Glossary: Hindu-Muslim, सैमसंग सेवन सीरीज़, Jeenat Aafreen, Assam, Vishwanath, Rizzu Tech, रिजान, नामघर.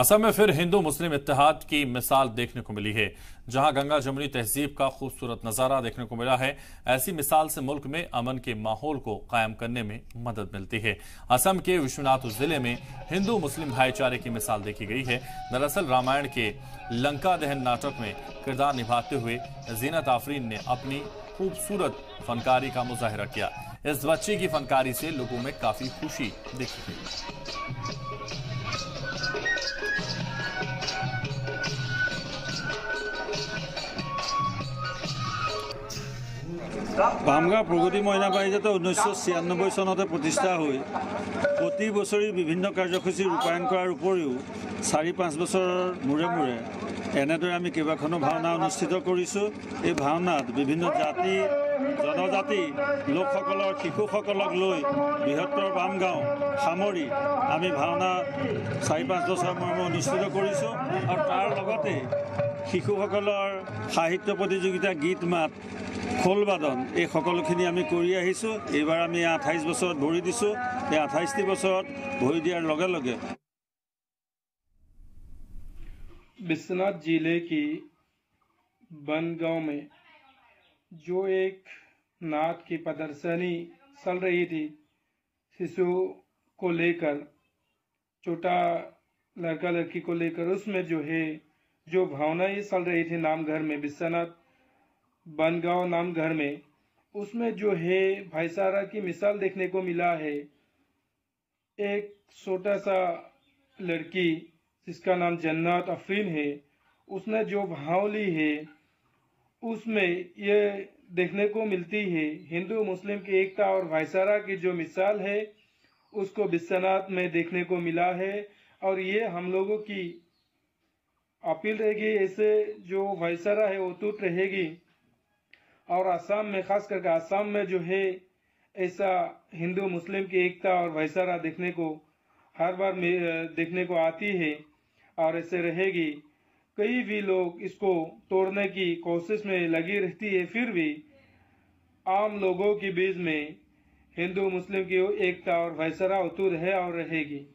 असम में फिर हिंदू मुस्लिम इत्तेहाद की मिसाल देखने को मिली है, जहां गंगा जमुनी तहजीब का खूबसूरत नजारा देखने को मिला है। ऐसी मिसाल से मुल्क में अमन के माहौल को कायम करने में मदद मिलती है। असम के विश्वनाथ जिले में हिंदू मुस्लिम भाईचारे की मिसाल देखी गई है। दरअसल रामायण के लंका दहन नाटक में किरदार निभाते हुए जीनत आफरीन ने अपनी खूबसूरत फनकारी का मुजाहिरा किया। इस बच्ची की फनकारी से लोगों में काफी खुशी देखी गई। बामगांव प्रगति मईना पारिजात 1996 सनते प्रतिष्ठा हुई प्रति बचरी विभिन्न कार्यसूची रूपायण करार उपरिओ 4-5 बचर मूरे मूरे एनेदरे आमी केबाखनो भावना अनुष्ठित करिसु। ए भावनात विभिन्न जाति जनजाति लोकसकलर शिशुसकलक लई बृहत्तर बामगांव सामरी आमी भावना 4-5 बचर मूरे अनुष्ठित करिसु। आरु तार लगते शिशुसकलर साहित्य प्रतियोगिता गीत मात खोलबादन ये सकलोखिनि आमी करि आहिसु। एबार आमी 28 बचर भरि दिसु। ये 28टी बचर भरि दियार लगे लगे विश्वनाथ जिले की बनगांव में जो एक नाच की प्रदर्शनी चल रही थी शिशु को लेकर, छोटा लड़का लड़की को लेकर, उसमें जो है जो भावना ये चल रही थी नामघर में, विश्वनाथ बनगांव नामघर में, उसमें जो है भाईचारा की मिसाल देखने को मिला है। एक छोटा सा लड़की जिसका नाम जीनत आफरीन है, उसने जो भाव ली है उसमें ये देखने को मिलती है हिंदू मुस्लिम की एकता और भाईचारा की जो मिसाल है उसको विश्वनाथ में देखने को मिला है। और ये हम लोगों की अपील रहेगी, ऐसे जो भाईचारा है वो टूट रहेगी। और असम में, खास करके असम में जो है ऐसा हिंदू मुस्लिम की एकता और भाईचारा देखने को हर बार देखने को आती है और ऐसे रहेगी। कई भी लोग इसको तोड़ने की कोशिश में लगी रहती है, फिर भी आम लोगों के बीच में हिंदू मुस्लिम की एकता और भाईचारा उतू रहे और रहेगी।